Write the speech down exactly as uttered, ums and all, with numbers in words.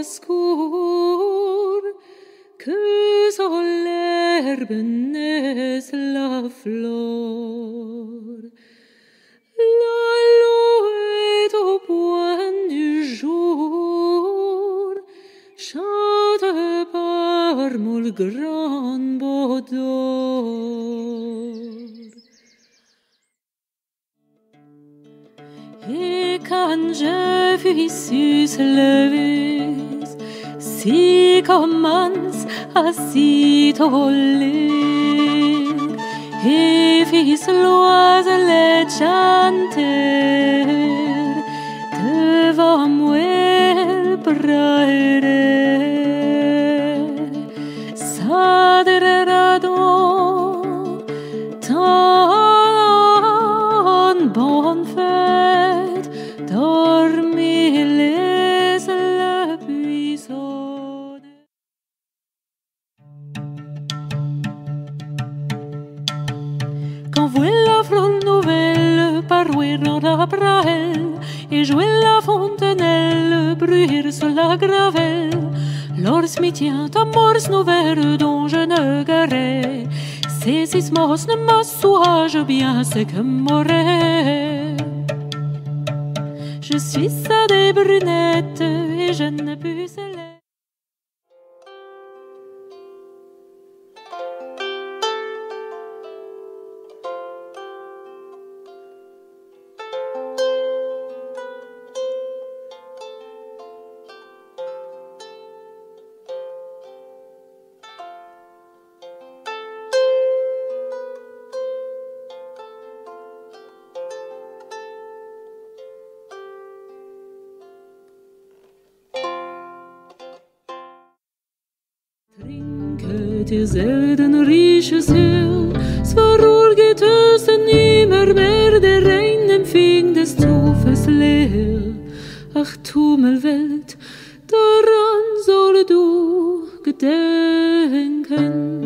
oscur, que sur l'herbe naisse la fleur. L'alouette au point du jour chante par mon grand bordeaux. Et quand je vis suslever, si commence à s'étoler, et vis l'oise les chanter, devant moi elle braillerait. S'adrera donc tant en bonne fête, dormir les la puissance. Envoie la fleur nouvelle, parouer en la brahelle, et jouer la fontenelle, bruire sur la gravelle. L'ors m'y tient à morse nouvelle dont je ne garais, c'est six mos ne m'assoage bien, c'est que m'aurais. Je suis à des brunettes et je ne puis célèbre. Die selten rieches Hill, zwar urget ösen nimmer mehr, der Rhein empfing des Tufes Leer. Ach, Tummelwelt, daran soll du gedenken.